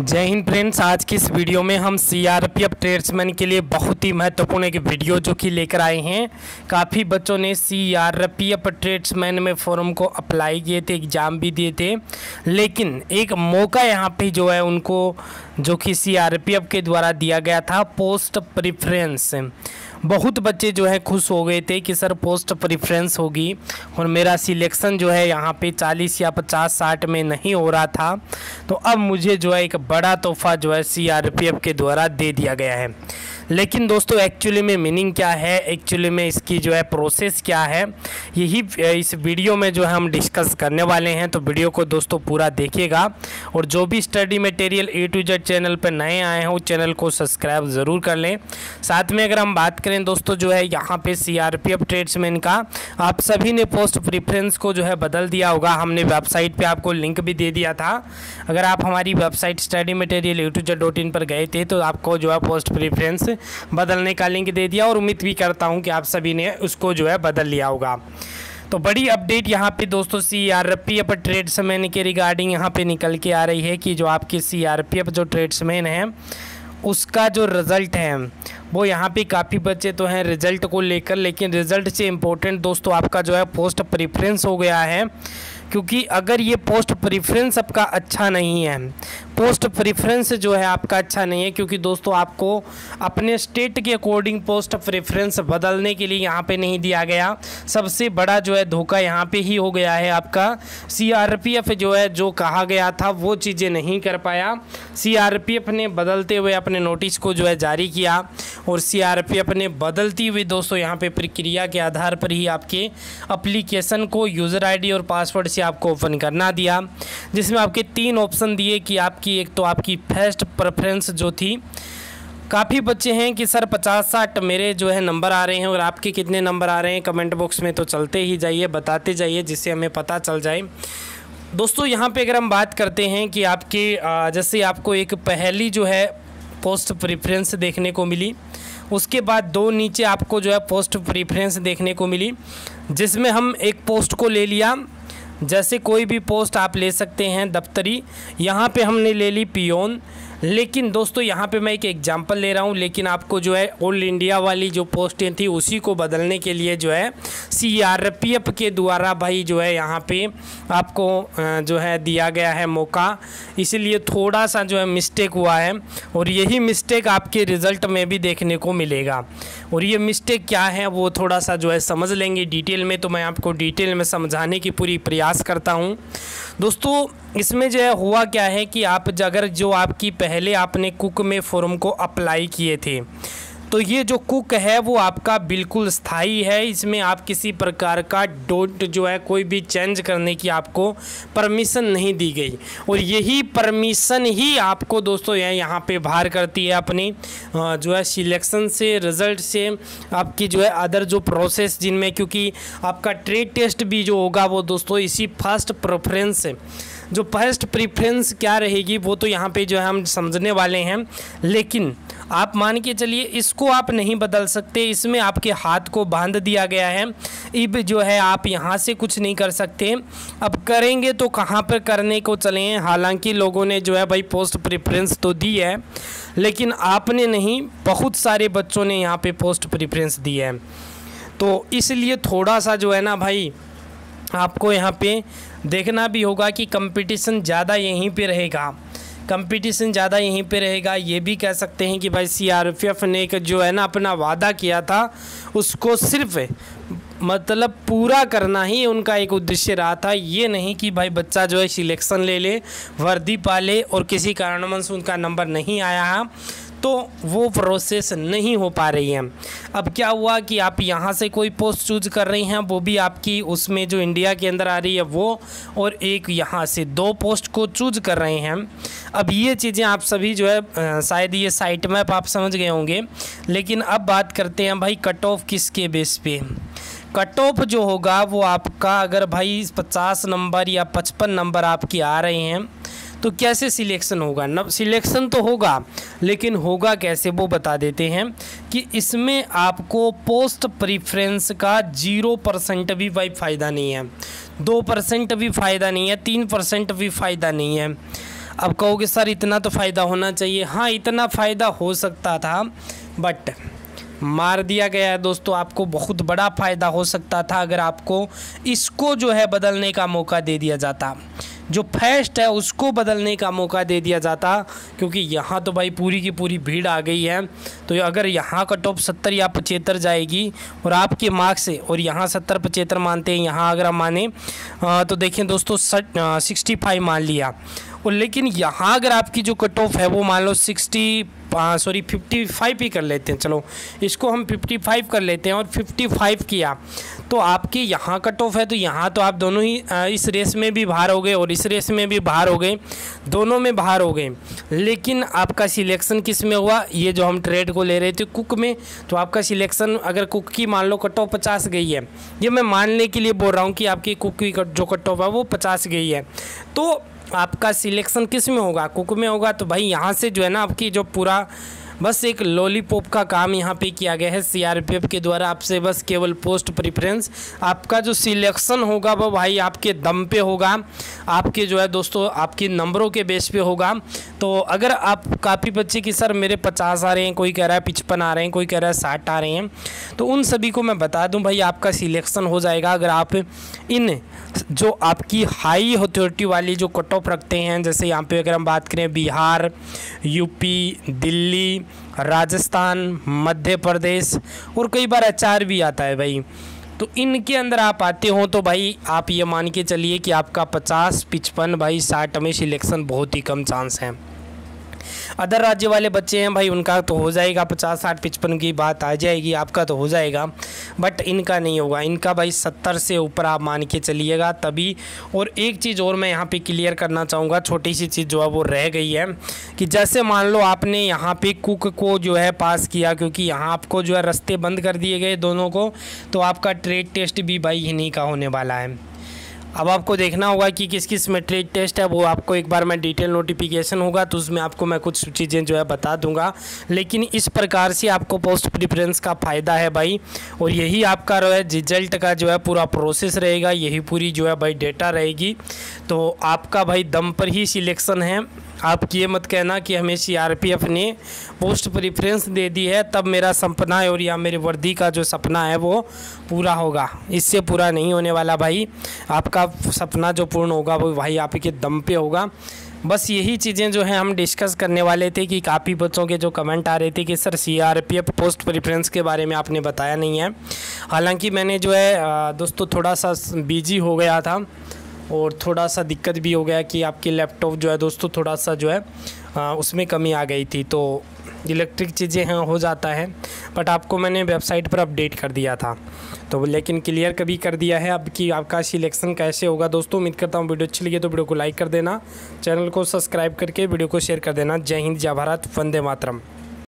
जय हिंद फ्रेंड्स, आज की इस वीडियो में हम सीआरपीएफ ट्रेड्समैन के लिए बहुत ही महत्वपूर्ण एक वीडियो जो कि लेकर आए हैं। काफ़ी बच्चों ने सीआरपीएफ ट्रेड्समैन में फॉर्म को अप्लाई किए थे, एग्ज़ाम भी दिए थे, लेकिन एक मौका यहाँ पे जो है उनको जो कि सीआरपीएफ के द्वारा दिया गया था पोस्ट प्रेफरेंस। बहुत बच्चे जो है खुश हो गए थे कि सर पोस्ट प्रेफरेंस होगी और मेरा सिलेक्शन जो है यहाँ पे 40 या 50-60 में नहीं हो रहा था, तो अब मुझे जो है एक बड़ा तोहफा जो है सीआरपीएफ के द्वारा दे दिया गया है। लेकिन दोस्तों एक्चुअली में मीनिंग क्या है, एक्चुअली में इसकी जो है प्रोसेस क्या है, यही इस वीडियो में जो है हम डिस्कस करने वाले हैं। तो वीडियो को दोस्तों पूरा देखिएगा और जो भी study material A to Z channel पर नए आए हैं वो चैनल को सब्सक्राइब ज़रूर कर लें। साथ में अगर हम बात करें दोस्तों जो है यहाँ पे सीआरपीएफ ट्रेड्समैन का, आप सभी ने पोस्ट प्रेफरेंस को जो है बदल दिया होगा। हमने वेबसाइट पे आपको लिंक भी दे दिया था, अगर आप हमारी वेबसाइट स्टडी मटेरियल a2z.in पर गए थे तो आपको जो है पोस्ट प्रेफरेंस बदलने का लिंक दे दिया और उम्मीद भी करता हूँ कि आप सभी ने उसको जो है बदल लिया होगा। तो बड़ी अपडेट यहाँ पे दोस्तों सीआरपीएफ ट्रेड्समैन के रिगार्डिंग यहाँ पे निकल के आ रही है कि जो आपके सीआरपीएफ जो ट्रेड्समैन हैं उसका जो रिज़ल्ट है वो यहाँ पे काफ़ी बच्चे तो हैं रिज़ल्ट को लेकर, लेकिन रिज़ल्ट से इम्पोर्टेंट दोस्तों आपका जो है पोस्ट प्रेफरेंस हो गया है। क्योंकि अगर ये पोस्ट प्रेफरेंस आपका अच्छा नहीं है, पोस्ट प्रेफरेंस जो है आपका अच्छा नहीं है, क्योंकि दोस्तों आपको अपने स्टेट के अकॉर्डिंग पोस्ट प्रेफरेंस बदलने के लिए यहाँ पे नहीं दिया गया। सबसे बड़ा जो है धोखा यहाँ पे ही हो गया है आपका। सीआरपीएफ जो है जो कहा गया था वो चीज़ें नहीं कर पाया। सीआरपीएफ ने बदलते हुए अपने नोटिस को जो है जारी किया और सीआरपीएफ ने बदलती हुई दोस्तों यहाँ पे प्रक्रिया के आधार पर ही आपके एप्लीकेशन को यूज़र आईडी और पासवर्ड से आपको ओपन करना दिया, जिसमें आपके 3 ऑप्शन दिए कि आपकी एक तो आपकी फर्स्ट प्रेफरेंस जो थी। काफ़ी बच्चे हैं कि सर 50-60 मेरे जो है नंबर आ रहे हैं और आपके कितने नंबर आ रहे हैं कमेंट बॉक्स में तो चलते ही जाइए, बताते जाइए, जिससे हमें पता चल जाए। दोस्तों यहाँ पे अगर हम बात करते हैं कि आपके जैसे आपको एक पहली जो है पोस्ट प्रेफरेंस देखने को मिली, उसके बाद 2 नीचे आपको जो है पोस्ट प्रेफरेंस देखने को मिली, जिसमें हम एक पोस्ट को ले लिया। जैसे कोई भी पोस्ट आप ले सकते हैं दफ्तरी, यहाँ पे हमने ले ली पियोन। लेकिन दोस्तों यहाँ पे मैं एक एग्जांपल ले रहा हूँ, लेकिन आपको जो है ऑल इंडिया वाली जो पोस्टें थी उसी को बदलने के लिए जो है सीआरपीएफ के द्वारा भाई जो है यहाँ पे आपको जो है दिया गया है मौका, इसलिए थोड़ा सा जो है मिस्टेक हुआ है और यही मिस्टेक आपके रिज़ल्ट में भी देखने को मिलेगा। और ये मिस्टेक क्या है वो थोड़ा सा जो है समझ लेंगे डिटेल में, तो मैं आपको डिटेल में समझाने की पूरी प्रयास करता हूँ। दोस्तों इसमें जो है हुआ क्या है कि आप अगर जो आपकी पहले आपने कुक में फॉर्म को अप्लाई किए थे तो ये जो कुक है वो आपका बिल्कुल स्थायी है, इसमें आप किसी प्रकार का डोट जो है कोई भी चेंज करने की आपको परमिशन नहीं दी गई। और यही परमिशन ही आपको दोस्तों यहाँ पे बाहर करती है अपनी जो है सिलेक्शन से, रिज़ल्ट से, आपकी जो है अदर जो प्रोसेस, जिनमें क्योंकि आपका ट्रेड टेस्ट भी जो होगा वो दोस्तों इसी फर्स्ट प्रेफरेंस है। जो फर्स्ट प्रेफरेंस क्या रहेगी वो तो यहाँ पे जो है हम समझने वाले हैं, लेकिन आप मान के चलिए इसको आप नहीं बदल सकते, इसमें आपके हाथ को बांध दिया गया है। अब जो है आप यहाँ से कुछ नहीं कर सकते, अब करेंगे तो कहाँ पर करने को चलें। हालांकि लोगों ने जो है भाई पोस्ट प्रेफरेंस तो दी है, लेकिन आपने नहीं, बहुत सारे बच्चों ने यहाँ पर पोस्ट प्रेफरेंस दी है। तो इसलिए थोड़ा सा जो है ना भाई आपको यहाँ पे देखना भी होगा कि कंपटीशन ज़्यादा यहीं पे रहेगा, ये भी कह सकते हैं कि भाई सीआरपीएफ ने जो है ना अपना वादा किया था उसको सिर्फ़ मतलब पूरा करना ही उनका एक उद्देश्य रहा था। ये नहीं कि भाई बच्चा जो है सिलेक्शन ले ले, वर्दी पा ले और किसी कारणवश उनका नंबर नहीं आया है तो वो प्रोसेस नहीं हो पा रही है। अब क्या हुआ कि आप यहाँ से कोई पोस्ट चूज कर रही हैं, वो भी आपकी उसमें जो इंडिया के अंदर आ रही है वो, और एक यहाँ से 2 पोस्ट को चूज कर रहे हैं। अब ये चीज़ें आप सभी जो है शायद ये साइट मैप आप समझ गए होंगे, लेकिन अब बात करते हैं भाई कट ऑफ किसके बेस पे। कट ऑफ जो होगा वो आपका अगर भाई 50 नंबर या 55 नंबर आपके आ रहे हैं तो कैसे सिलेक्शन होगा। सिलेक्शन तो होगा लेकिन होगा कैसे वो बता देते हैं कि इसमें आपको पोस्ट प्रेफरेंस का 0% भी भाई फ़ायदा नहीं है, 2% भी फ़ायदा नहीं है, 3% भी फ़ायदा नहीं है। अब कहोगे सर इतना तो फ़ायदा होना चाहिए। हाँ, इतना फ़ायदा हो सकता था बट मार दिया गया है दोस्तों। आपको बहुत बड़ा फ़ायदा हो सकता था अगर आपको इसको जो है बदलने का मौका दे दिया जाता, जो फर्स्ट है उसको बदलने का मौका दे दिया जाता, क्योंकि यहाँ तो भाई पूरी की पूरी भीड़ आ गई है। तो अगर यहाँ का टॉप 70 या 75 जाएगी और आपके मार्क्स से, और यहाँ 70 75 मानते हैं, यहाँ अगर हम माने तो देखें दोस्तों 65 मान लिया, और लेकिन यहाँ अगर आपकी जो कट ऑफ है वो मान लो 55 ही कर लेते हैं, चलो इसको हम 55 कर लेते हैं और 55 किया तो आपके यहाँ कट ऑफ है, तो यहाँ तो आप दोनों ही इस रेस में भी बाहर हो गए और इस रेस में भी बाहर हो गए, दोनों में बाहर हो गए। लेकिन आपका सिलेक्शन किस में हुआ, ये जो हम ट्रेड को ले रहे थे कुक में, तो आपका सिलेक्शन अगर कुक की मान लो कट ऑफ 50 गई है, ये मैं मानने के लिए बोल रहा हूँ कि आपकी कुक की जो कट ऑफ है वो 50 गई है, तो आपका सिलेक्शन किस में होगा, कुक में होगा। तो भाई यहाँ से जो है ना आपकी जो पूरा बस एक लॉलीपॉप का काम यहाँ पे किया गया है सीआरपीएफ के द्वारा, आपसे बस केवल पोस्ट प्रेफरेंस। आपका जो सिलेक्शन होगा वो भाई आपके दम पे होगा, आपके जो है दोस्तों आपके नंबरों के बेस पे होगा। तो अगर आप काफ़ी बच्चे की सर मेरे 50 आ रहे हैं, कोई कह रहा है 55 आ रहे हैं, कोई कह रहा है 60 आ रहे हैं, तो उन सभी को मैं बता दूँ भाई आपका सिलेक्शन हो जाएगा अगर आप इन जो आपकी हाई अथॉरिटी वाली जो कट ऑफ रखते हैं, जैसे यहाँ पे अगर हम बात करें बिहार, यूपी, दिल्ली, राजस्थान, मध्य प्रदेश और कई बार एचआर भी आता है भाई, तो इनके अंदर आप आते हो तो भाई आप ये मान के चलिए कि आपका 50 55 भाई 60 में सिलेक्शन बहुत ही कम चांस है। अदर राज्य वाले बच्चे हैं भाई उनका तो हो जाएगा, 50 60 55 की बात आ जाएगी, आपका तो हो जाएगा बट इनका नहीं होगा। इनका भाई 70 से ऊपर आप मान के चलिएगा तभी। और एक चीज़ और मैं यहाँ पे क्लियर करना चाहूँगा, छोटी सी चीज़ जो है वो रह गई है कि जैसे मान लो आपने यहाँ पे कुक को जो है पास किया, क्योंकि यहाँ आपको जो है रास्ते बंद कर दिए गए दोनों को, तो आपका ट्रेड टेस्ट भी भाई इन्हीं का होने वाला है। अब आपको देखना होगा कि किस किस में ट्रेड टेस्ट है, वो आपको एक बार मैं डिटेल नोटिफिकेशन होगा तो उसमें आपको मैं कुछ चीज़ें जो है बता दूंगा। लेकिन इस प्रकार से आपको पोस्ट प्रेफरेंस का फ़ायदा है भाई, और यही आपका रिजल्ट का जो है पूरा प्रोसेस रहेगा, यही पूरी जो है भाई डेटा रहेगी। तो आपका भाई दम पर ही सिलेक्शन है। आप ये मत कहना कि हमें सीआरपीएफ ने पोस्ट प्रेफरेंस दे दी है तब मेरा सपना है और या मेरे वर्दी का जो सपना है वो पूरा होगा, इससे पूरा नहीं होने वाला भाई। आपका सपना जो पूर्ण होगा वो भाई आपके दम पे होगा। बस यही चीज़ें जो हैं हम डिस्कस करने वाले थे कि काफ़ी बच्चों के जो कमेंट आ रहे थे कि सर सीआरपीएफ पोस्ट प्रेफरेंस के बारे में आपने बताया नहीं है। हालांकि मैंने जो है दोस्तों थोड़ा सा बिजी हो गया था और थोड़ा सा दिक्कत भी हो गया कि आपके लैपटॉप जो है दोस्तों थोड़ा सा जो है उसमें कमी आ गई थी, तो इलेक्ट्रिक चीज़ें हैं, हो जाता है। बट आपको मैंने वेबसाइट पर अपडेट कर दिया था तो, लेकिन क्लियर कभी कर दिया है अब कि आपका सिलेक्शन कैसे होगा। दोस्तों उम्मीद करता हूँ वीडियो अच्छी लगी तो वीडियो को लाइक कर देना, चैनल को सब्सक्राइब करके वीडियो को शेयर कर देना। जय हिंद, जय भारत, वंदे मातरम।